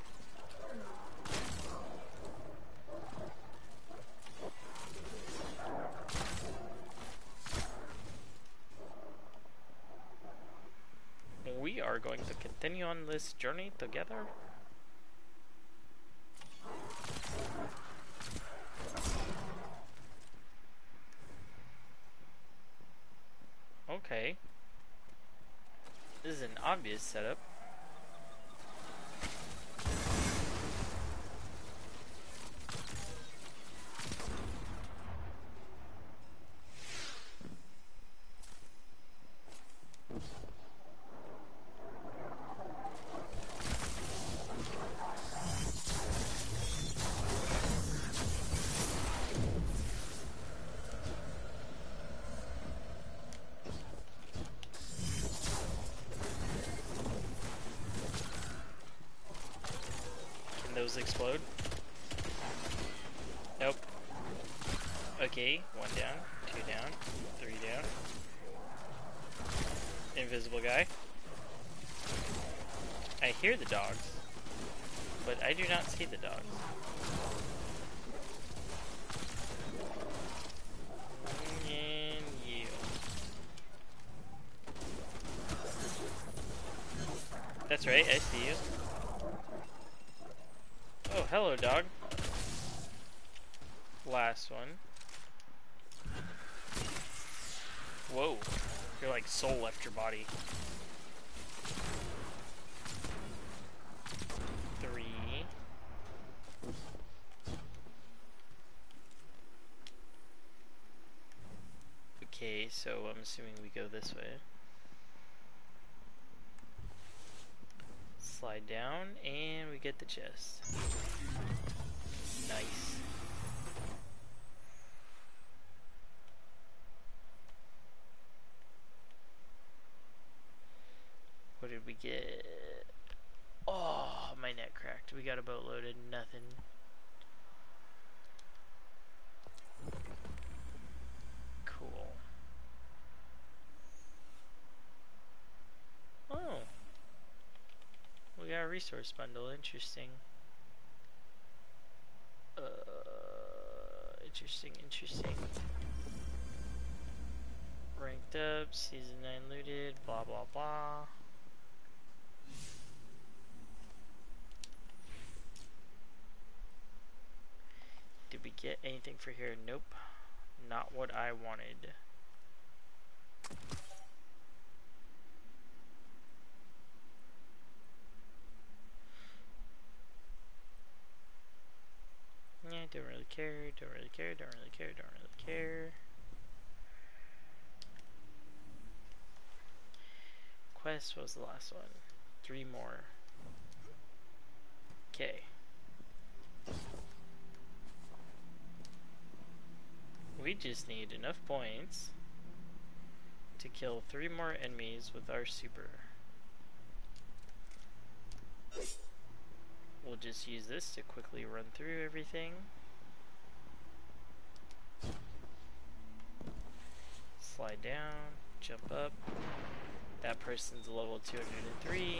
We are going to continue on this journey together. Okay. This is an obvious setup. Explode. Nope. Okay, one down, two down, three down. Invisible guy. I hear the dogs, but I do not see the dogs. And you. That's right, I see you. Oh, hello, dog. Last one. Whoa. Your, like, soul left your body. Three. Okay, so I'm assuming we go this way. Slide down, and we get the chest. Nice. What did we get? Oh, my neck cracked. We got a boat loaded, nothing. Cool. Oh. We got a resource bundle, interesting. Uh, interesting, interesting. Ranked up, season nine looted, blah blah blah. Did we get anything for here? Nope. Not what I wanted. Yeah, don't really care, don't really care, don't really care, don't really care. Quest was the last one. Three more. Okay. We just need enough points to kill three more enemies with our super. We'll just use this to quickly run through everything. Slide down, jump up. That person's level two hundred three.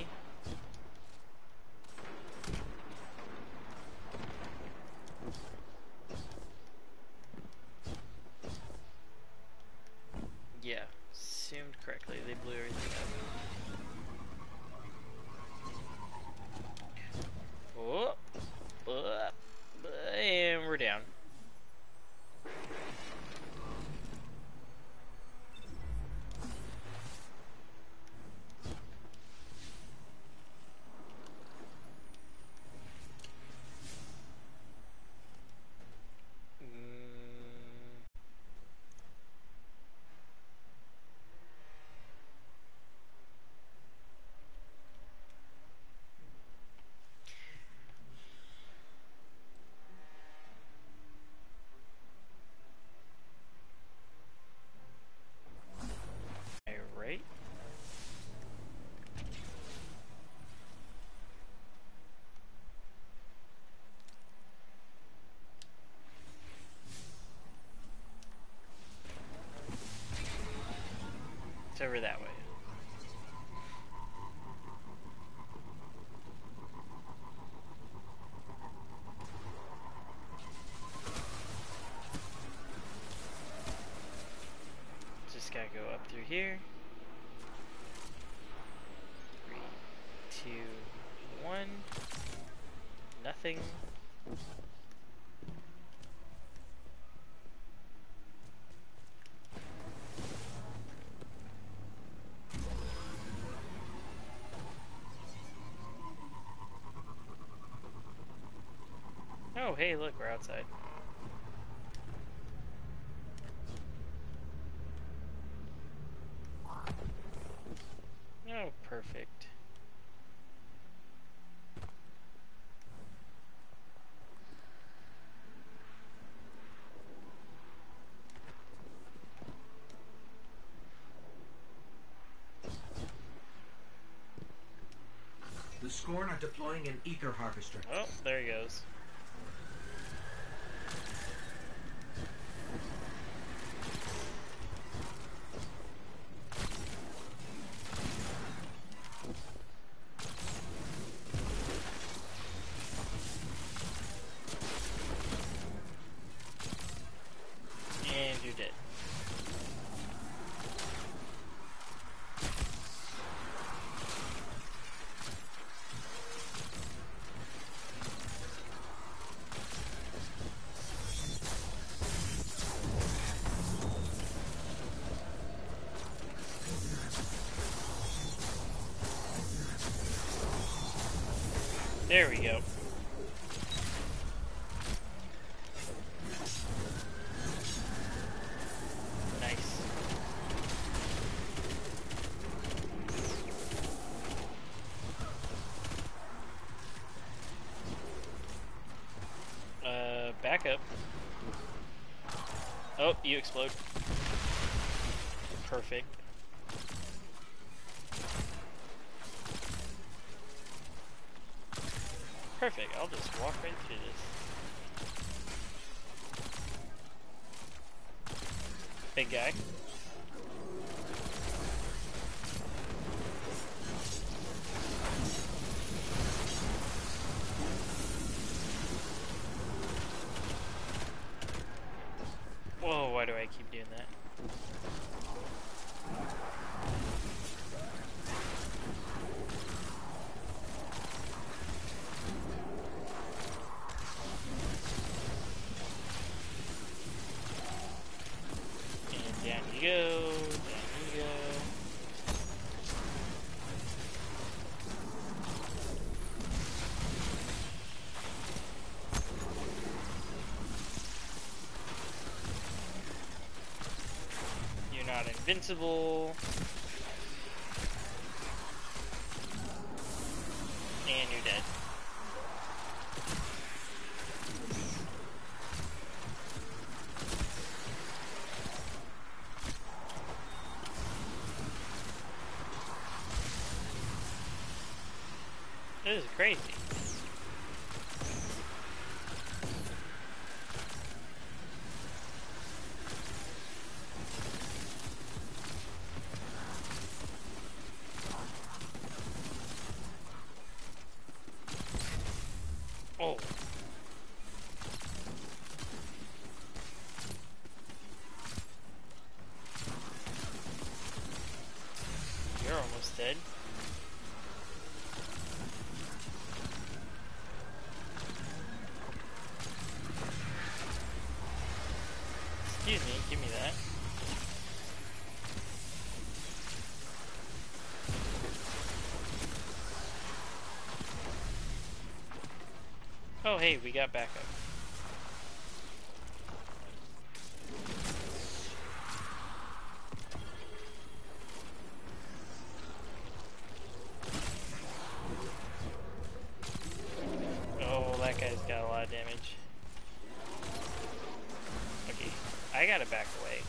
Yeah, assumed correctly, they blew everything up. Oh, uh, and we're down. Over that way. Just gotta go up through here. Three, two, one. Nothing. Hey, look, we're outside. Oh, perfect. The Scorn are deploying an Eker harvester. Oh, there he goes. There we go. Nice. Uh, back up. Oh, you explode. Perfect. Perfect, I'll just walk right through this. Big guy. Whoa, why do I keep doing that? Invincible, and you're dead. This is crazy. Oh hey, we got backup. Oh, that guy's got a lot of damage. Okay, I gotta back away.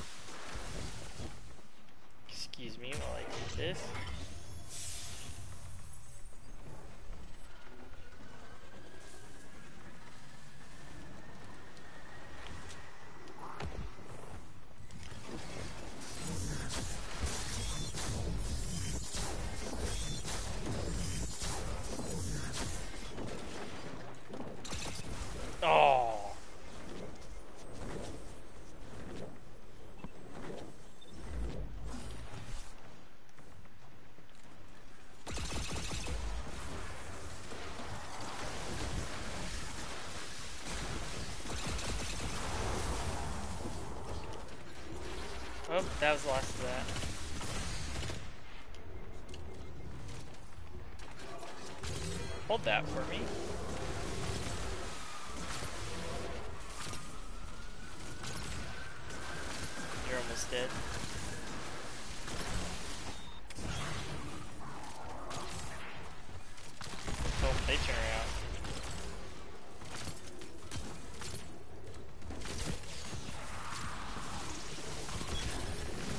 Excuse me while I do this. That was the last of that. Hold that for me. You're almost dead. Oh, they turn around.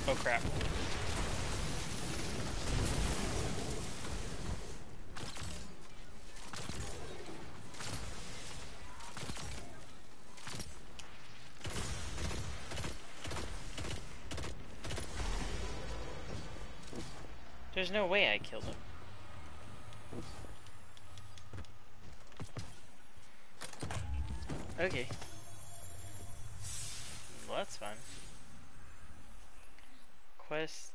Oh crap. There's no way I killed him. Okay. Well, that's fun. Quest,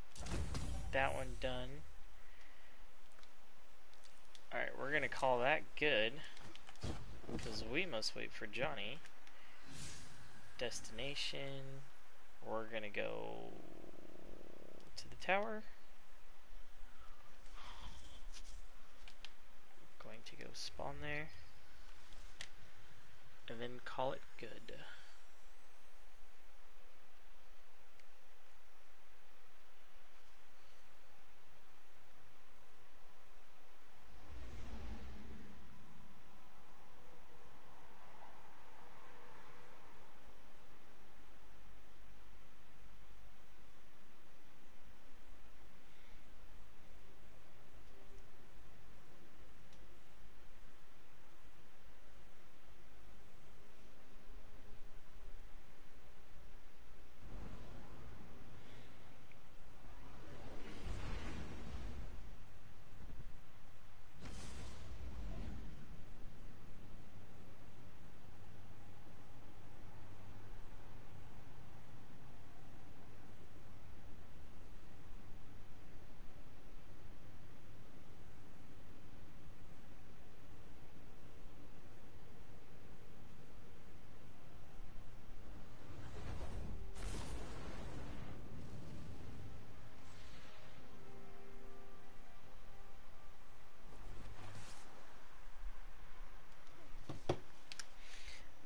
that one done. Alright, we're gonna call that good because we must wait for Johnny. Destination, we're gonna go to the tower. Going to go spawn there, and then call it good.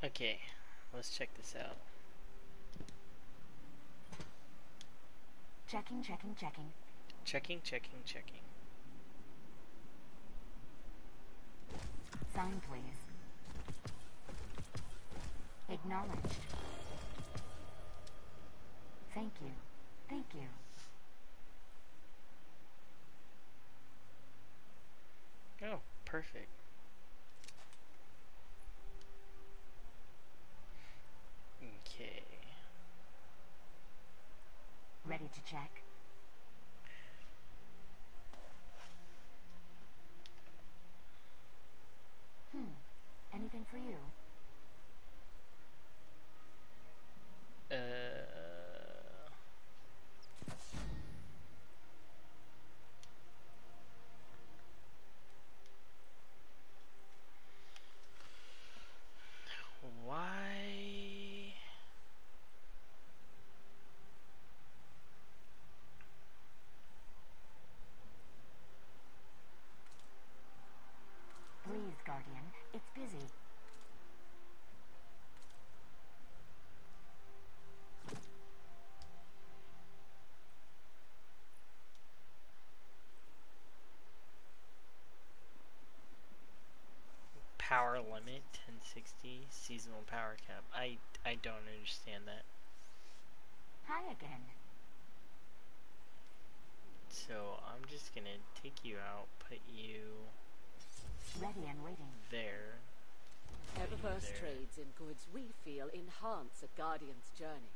Okay, let's check this out. Checking, checking, checking. Checking, checking, checking. Sign, please. Acknowledged. Thank you. Thank you. Oh, perfect. Okay. Ready to check. Hmm. Anything for you? Uh. Why? Please, Guardian. It's busy. Power limit ten sixty, seasonal power cap. I I don't understand that. Hi again. So I'm just gonna take you out, put you. Ready and waiting. There. Diverse trades in goods we feel enhance a Guardian's journey.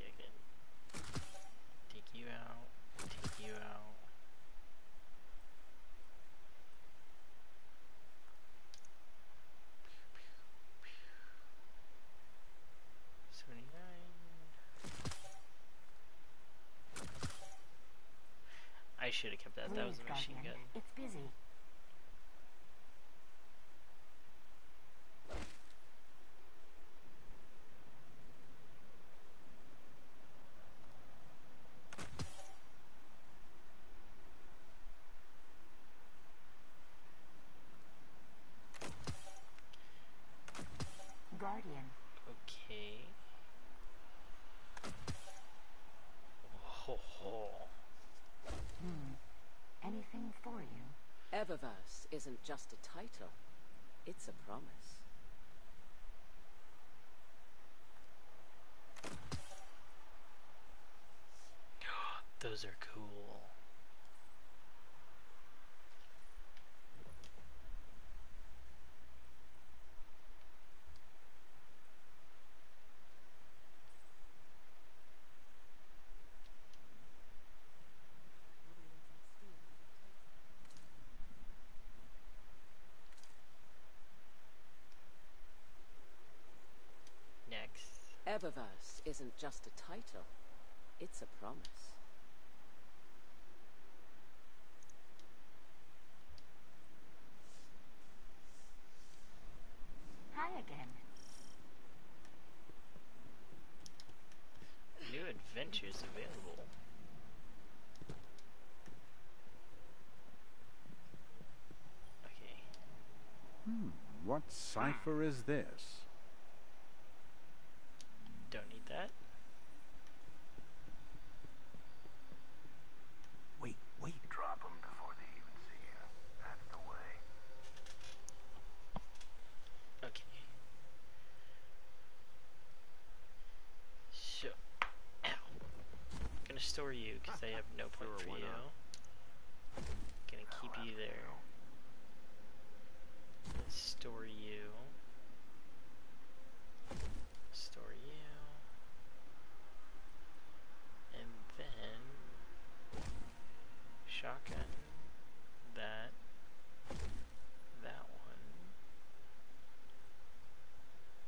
Okay, good. Take you out. Take you out. seventy-nine. I should have kept that. Please, that was a machine gun. It's busy. Guardian. Okay. Ho ho. Hmm. Anything for you? Eververse isn't just a title. It's a promise. Those are cool. Eververse isn't just a title, it's a promise. Hi again. New adventures available. What cipher is this? Don't need that. Wait, wait. Drop them before they even see you. That's the way. Okay. So, ow. I'm gonna store you because they have no point for you. I'm gonna keep you there. Store you. Store you. And then shotgun that that one.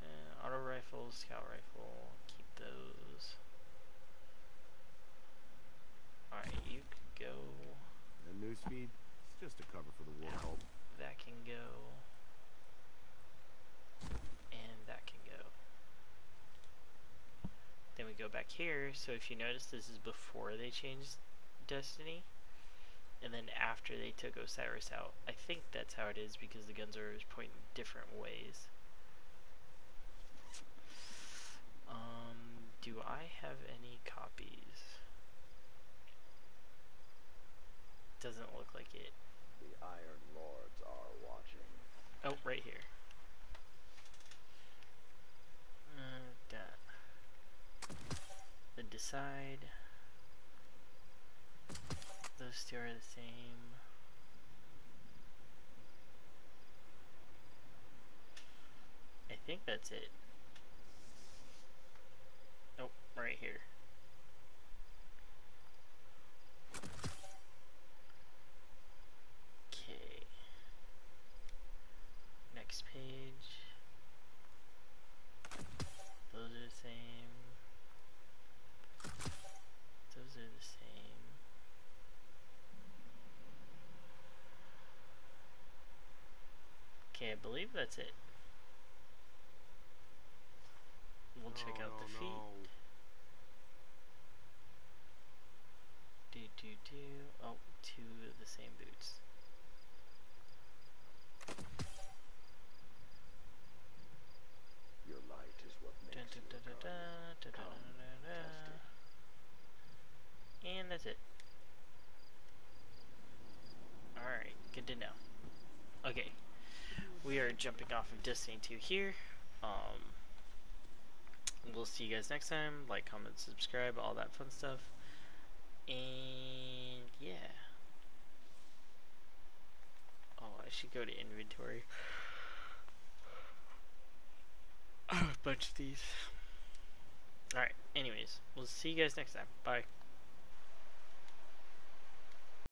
Uh, auto rifle, scout rifle, keep those. Alright, you can go. The new speed, it's just a cover for the wall. That can go. That can go. Then we go back here. So if you notice, this is before they changed Destiny, and then after they took Osiris out. I think that's how it is because the guns are pointing different ways. Um, do I have any copies? Doesn't look like it. The Iron Lords are watching. Oh, right here. That. The decide. Those two are the same. I think that's it. Nope, oh, right here. Okay. Next page. Those are the same. Those are the same. Okay, I believe that's it. We'll no, check out no, the feet. No. Do, do, do. Oh, two of the same boots. Your light is what makes you a god. Come, test it. And that's it. Alright, good to know. Okay, we are jumping off of Destiny two here. Um, we'll see you guys next time. Like, comment, subscribe, all that fun stuff. And yeah. Oh, I should go to inventory. A bunch of these. Alright, anyways, we'll see you guys next time. Bye.